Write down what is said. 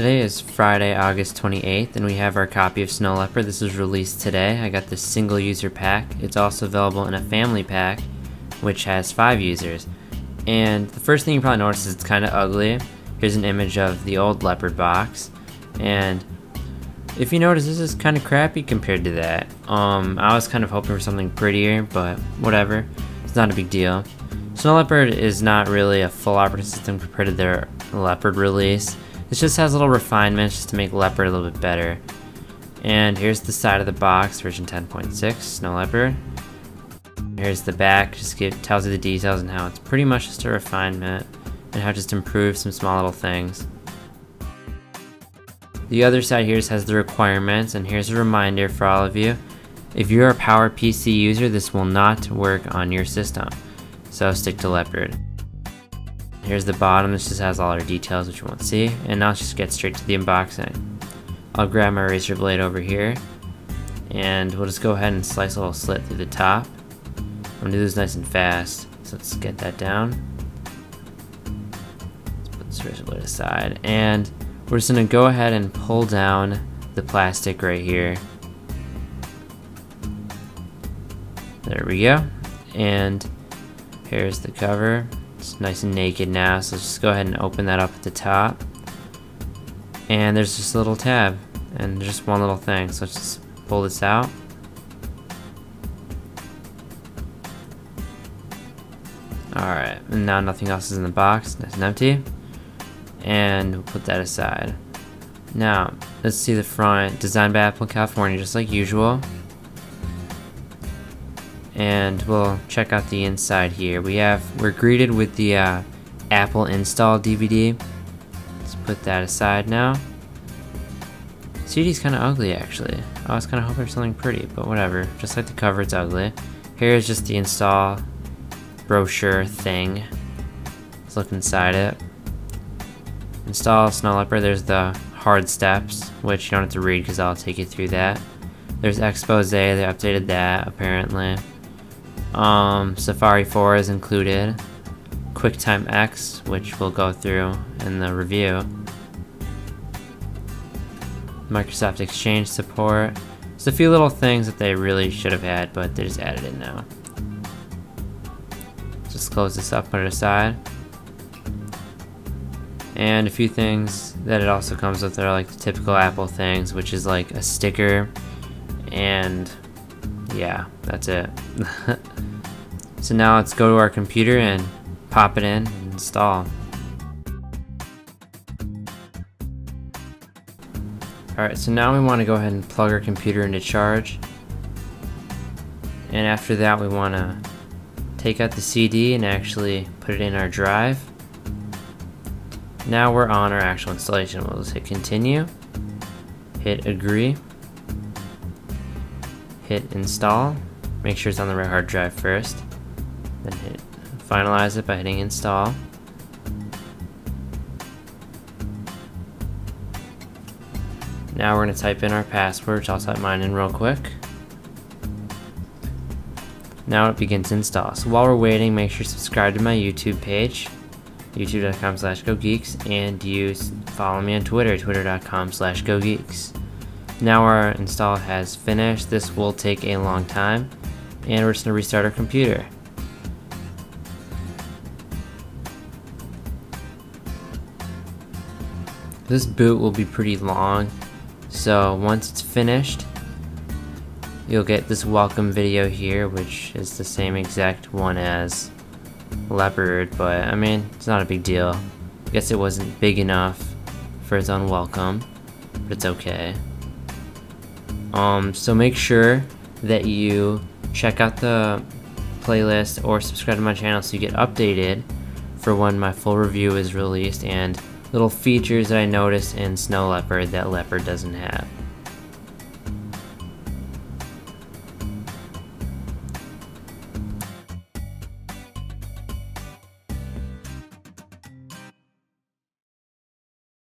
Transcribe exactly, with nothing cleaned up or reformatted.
Today is Friday, August twenty-eighth, and we have our copy of Snow Leopard. This was released today. I got this single user pack. It's also available in a family pack, which has five users. And the first thing you probably notice is it's kind of ugly. Here's an image of the old Leopard box. And if you notice, this is kind of crappy compared to that. Um, I was kind of hoping for something prettier, but whatever. It's not a big deal. Snow Leopard is not really a full operating system compared to their Leopard release. It just has little refinements just to make Leopard a little bit better. And here's the side of the box, version ten point six, Snow Leopard. Here's the back, just give, tells you the details and how it's pretty much just a refinement and how it just improves some small little things. The other side here just has the requirements, and here's a reminder for all of you. If you're a PowerPC user, this will not work on your system, so stick to Leopard. Here's the bottom, this just has all our details which you won't see, and now let's just get straight to the unboxing. I'll grab my razor blade over here, and we'll just go ahead and slice a little slit through the top. I'm gonna do this nice and fast, so let's get that down. Let's put this razor blade aside, and we're just gonna go ahead and pull down the plastic right here. There we go, and here's the cover. It's nice and naked now, so let's just go ahead and open that up at the top. And there's just a little tab, and just one little thing, so let's just pull this out. Alright, and now nothing else is in the box, nice and empty. And we'll put that aside. Now, let's see the front, designed by Apple California, just like usual. And we'll check out the inside here. We have, we're greeted with the uh, Apple install D V D. Let's put that aside now. C D's kind of ugly actually. I was kind of hoping for something pretty, but whatever. Just like the cover, it's ugly. Here's just the install brochure thing. Let's look inside it. Install Snow Leopard. There's the hard steps, which you don't have to read because I'll take you through that. There's Exposé, they updated that apparently. Um, Safari four is included, QuickTime X, which we'll go through in the review, Microsoft Exchange support. There's a few little things that they really should have had, but they just added it now. Just close this up, put it aside. And a few things that it also comes with are like the typical Apple things, which is like a sticker, and yeah, that's it. So now let's go to our computer and pop it in and install. Alright, so now we want to go ahead and plug our computer into charge. And after that we want to take out the C D and actually put it in our drive. Now we're on our actual installation. We'll just hit continue, hit agree, hit install, make sure it's on the right hard drive first, then hit finalize it by hitting install. Now we're going to type in our password, which I'll type mine in real quick. Now it begins install. So while we're waiting, make sure you subscribe to my YouTube page, youtube.com slash gogeeks, and you follow me on Twitter, twitter.com slash gogeeks. Now our install has finished. This will take a long time, and we're just going to restart our computer. This boot will be pretty long, so once it's finished, you'll get this welcome video here, which is the same exact one as Leopard, but I mean, it's not a big deal. I guess it wasn't big enough for its own welcome, but it's okay. Um, so make sure that you check out the playlist or subscribe to my channel so you get updated for when my full review is released and little features that I noticed in Snow Leopard that Leopard doesn't have.